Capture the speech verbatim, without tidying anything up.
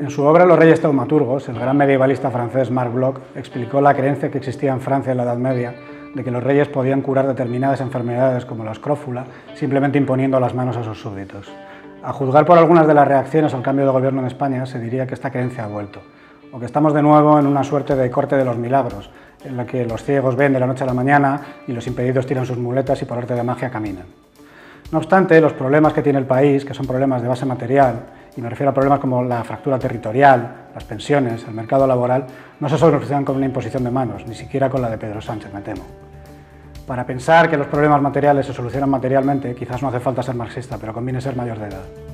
En su obra Los reyes taumaturgos, el gran medievalista francés Marc Bloch explicó la creencia que existía en Francia en la Edad Media de que los reyes podían curar determinadas enfermedades como la escrófula simplemente imponiendo las manos a sus súbditos. A juzgar por algunas de las reacciones al cambio de gobierno en España, se diría que esta creencia ha vuelto, o que estamos de nuevo en una suerte de corte de los milagros, en la que los ciegos ven de la noche a la mañana y los impedidos tiran sus muletas y por arte de magia caminan. No obstante, los problemas que tiene el país, que son problemas de base material, y me refiero a problemas como la fractura territorial, las pensiones, el mercado laboral, no se solucionan con una imposición de manos, ni siquiera con la de Pedro Sánchez, me temo. Para pensar que los problemas materiales se solucionan materialmente, quizás no hace falta ser marxista, pero conviene ser mayor de edad.